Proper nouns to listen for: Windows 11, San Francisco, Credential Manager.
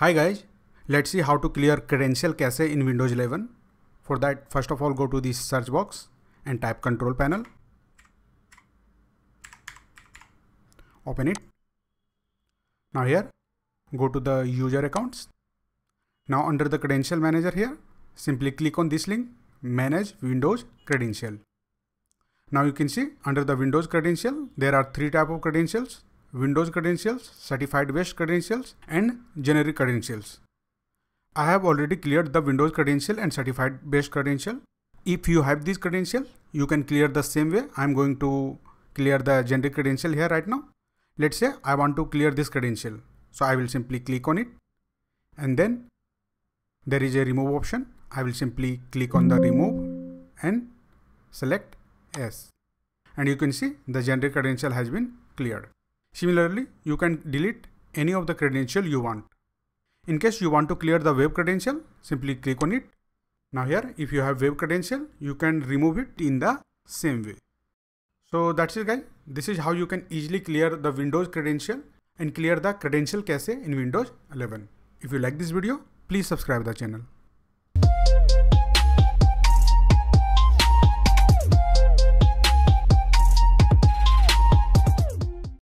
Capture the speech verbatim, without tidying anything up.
Hi guys, let's see how to clear credential cache in Windows eleven. For that, first of all, go to the search box and type control panel. Open it. Now here, go to the user accounts. Now under the credential manager here, simply click on this link, manage Windows credential. Now you can see under the Windows credential, there are three types of credentials. Windows credentials, certified based credentials and generic credentials. I have already cleared the Windows credential and certified based credential. If you have this credential, you can clear the same way. I'm going to clear the generic credential here right now. Let's say I want to clear this credential. So I will simply click on it and then there is a remove option. I will simply click on the remove and select yes. And you can see the generic credential has been cleared. Similarly, you can delete any of the credential you want. In case you want to clear the web credential, simply click on it. Now here, if you have web credential, you can remove it in the same way. So that's it guys. This is how you can easily clear the Windows credential and clear the credential cache in Windows eleven. If you like this video, please subscribe the channel.